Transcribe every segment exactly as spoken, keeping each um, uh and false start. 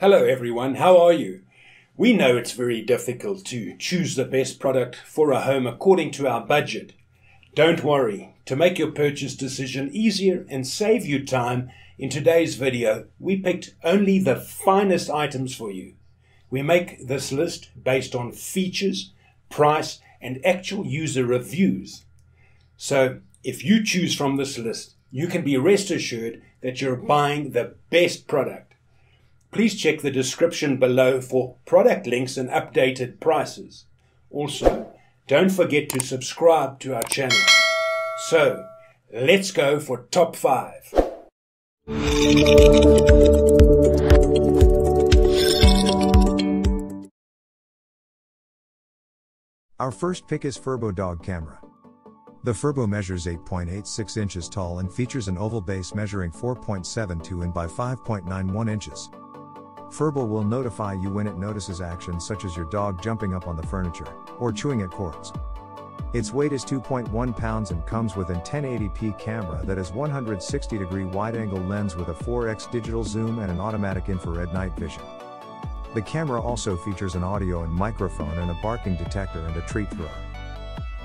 Hello everyone, how are you? We know it's very difficult to choose the best product for a home according to our budget. Don't worry, to make your purchase decision easier and save you time, in today's video we picked only the finest items for you. We make this list based on features, price and actual user reviews. So if you choose from this list, you can be rest assured that you're buying the best product. Please check the description below for product links and updated prices. Also, don't forget to subscribe to our channel. So, let's go for top five. Our first pick is Furbo Dog Camera. The Furbo measures eight point eight six inches tall and features an oval base measuring four point seven two in by five point nine one inches. Furbo will notify you when it notices actions such as your dog jumping up on the furniture, or chewing at cords. Its weight is two point one pounds and comes with an ten eighty p camera that has one hundred sixty degree wide-angle lens with a four x digital zoom and an automatic infrared night vision. The camera also features an audio and microphone and a barking detector and a treat thrower.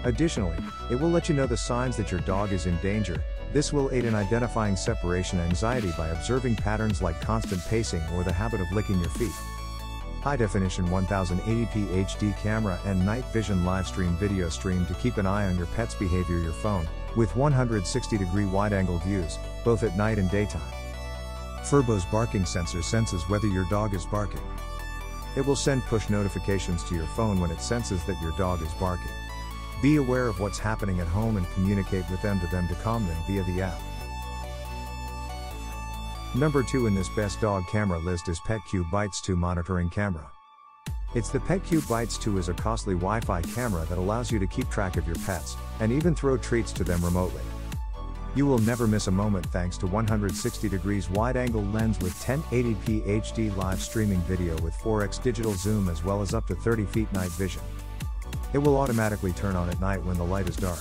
Additionally, it will let you know the signs that your dog is in danger. This will aid in identifying separation anxiety by observing patterns like constant pacing or the habit of licking your feet. High-definition ten eighty p H D camera and night vision live stream video stream to keep an eye on your pet's behavior your phone, with one hundred sixty degree wide-angle views, both at night and daytime. Furbo's barking sensor senses whether your dog is barking. It will send push notifications to your phone when it senses that your dog is barking. Be aware of what's happening at home and communicate with them to them to calm them via the app. Number two in this best dog camera list is Petcube Bites two monitoring camera. It's the Petcube Bites two is a costly Wi-Fi camera that allows you to keep track of your pets, and even throw treats to them remotely. You will never miss a moment thanks to one hundred sixty degrees wide-angle lens with ten eighty p H D live streaming video with four x digital zoom as well as up to thirty feet night vision. It will automatically turn on at night when the light is dark.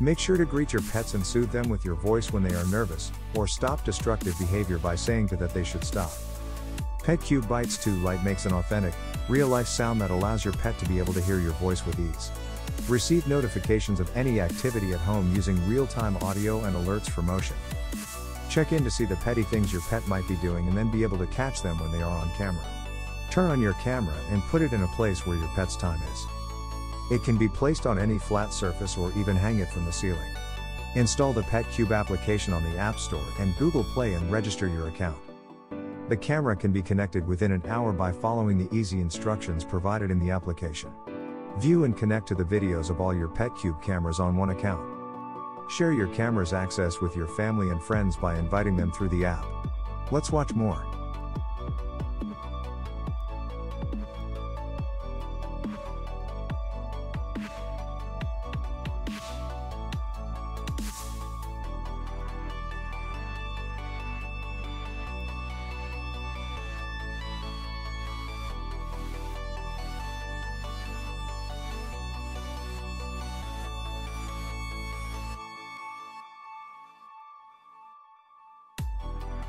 Make sure to greet your pets and soothe them with your voice when they are nervous, or stop destructive behavior by saying to them that they should stop. Petcube Bites two Lite makes an authentic, real-life sound that allows your pet to be able to hear your voice with ease. Receive notifications of any activity at home using real-time audio and alerts for motion. Check in to see the petty things your pet might be doing and then be able to catch them when they are on camera. Turn on your camera and put it in a place where your pet's time is. It can be placed on any flat surface or even hang it from the ceiling. Install the Petcube application on the App Store and Google Play and register your account. The camera can be connected within an hour by following the easy instructions provided in the application. View and connect to the videos of all your Petcube cameras on one account. Share your camera's access with your family and friends by inviting them through the app. Let's watch more.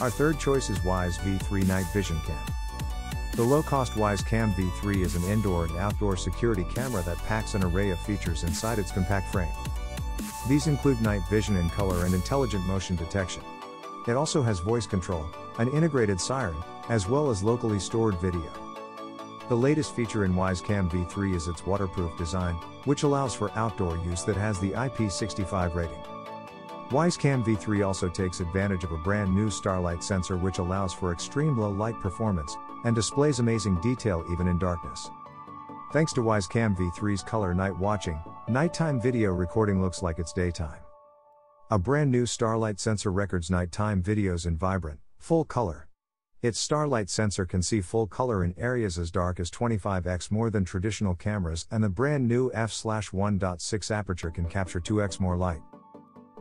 Our third choice is Wyze V three Night Vision Cam. The low-cost Wyze Cam V three is an indoor and outdoor security camera that packs an array of features inside its compact frame. These include night vision in color and intelligent motion detection. It also has voice control, an integrated siren, as well as locally stored video. The latest feature in Wyze Cam V three is its waterproof design, which allows for outdoor use that has the I P six five rating. Wyze Cam V three also takes advantage of a brand new starlight sensor which allows for extreme low light performance, and displays amazing detail even in darkness. Thanks to Wyze Cam V three's color night watching, nighttime video recording looks like it's daytime. A brand new Starlight sensor records nighttime videos in vibrant, full color. Its Starlight sensor can see full color in areas as dark as twenty-five x more than traditional cameras, and the brand new f one point six aperture can capture two x more light.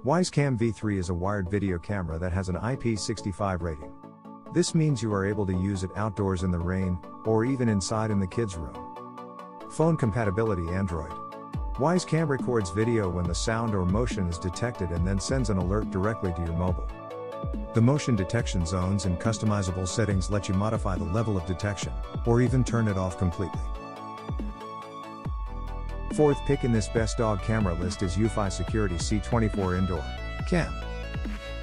Wyze Cam V three is a wired video camera that has an I P six five rating. This means you are able to use it outdoors in the rain, or even inside in the kids' room. Phone compatibility: Android. Wyze Cam records video when the sound or motion is detected and then sends an alert directly to your mobile. The motion detection zones and customizable settings let you modify the level of detection, or even turn it off completely. Fourth pick in this best dog camera list is Eufy Security C twenty-four Indoor Cam.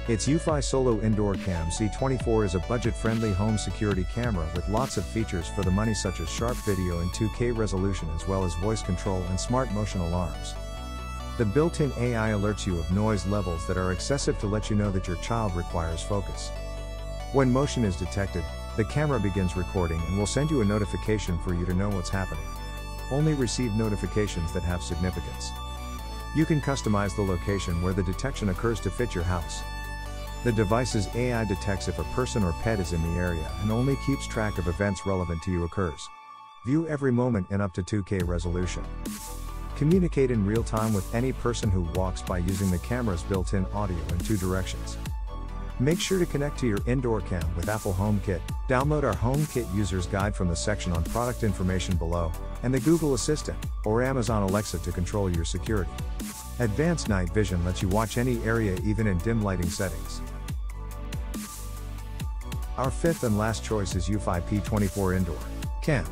Its Eufy Solo Indoor Cam C twenty-four is a budget-friendly home security camera with lots of features for the money, such as sharp video in two K resolution, as well as voice control and smart motion alarms. The built-in A I alerts you of noise levels that are excessive to let you know that your child requires focus. When motion is detected, the camera begins recording and will send you a notification for you to know what's happening. Only receive notifications that have significance. You can customize the location where the detection occurs to fit your house. The device's A I detects if a person or pet is in the area and only keeps track of events relevant to you occurs. View every moment in up to two K resolution. Communicate in real time with any person who walks by using the camera's built-in audio in two directions. Make sure to connect to your indoor cam with Apple HomeKit. Download our HomeKit user's guide from the section on product information below, and the Google Assistant or Amazon Alexa to control your security. Advanced night vision lets you watch any area even in dim lighting settings. Our fifth and last choice is Eufy P twenty-four Indoor Cam.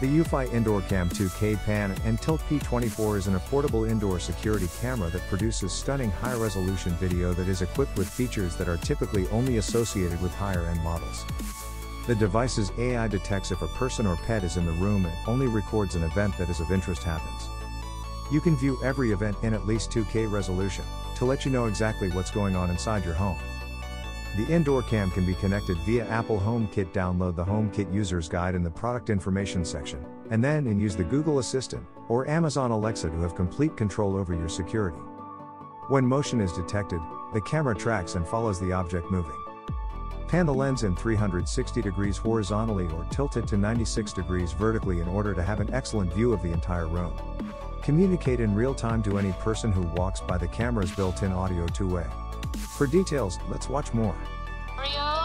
The Eufy Indoor Cam two K Pan and Tilt P twenty-four is an affordable indoor security camera that produces stunning high-resolution video that is equipped with features that are typically only associated with higher-end models. The device's A I detects if a person or pet is in the room and only records an event that is of interest happens. You can view every event in at least two K resolution, to let you know exactly what's going on inside your home. The indoor cam can be connected via Apple HomeKit. Download the HomeKit user's guide in the product information section, and then and use the Google Assistant or Amazon Alexa to have complete control over your security. When motion is detected, the camera tracks and follows the object moving. Pan the lens in three hundred sixty degrees horizontally or tilt it to ninety-six degrees vertically in order to have an excellent view of the entire room. Communicate in real time to any person who walks by the camera's built-in audio two-way. For details, let's watch more. Rio.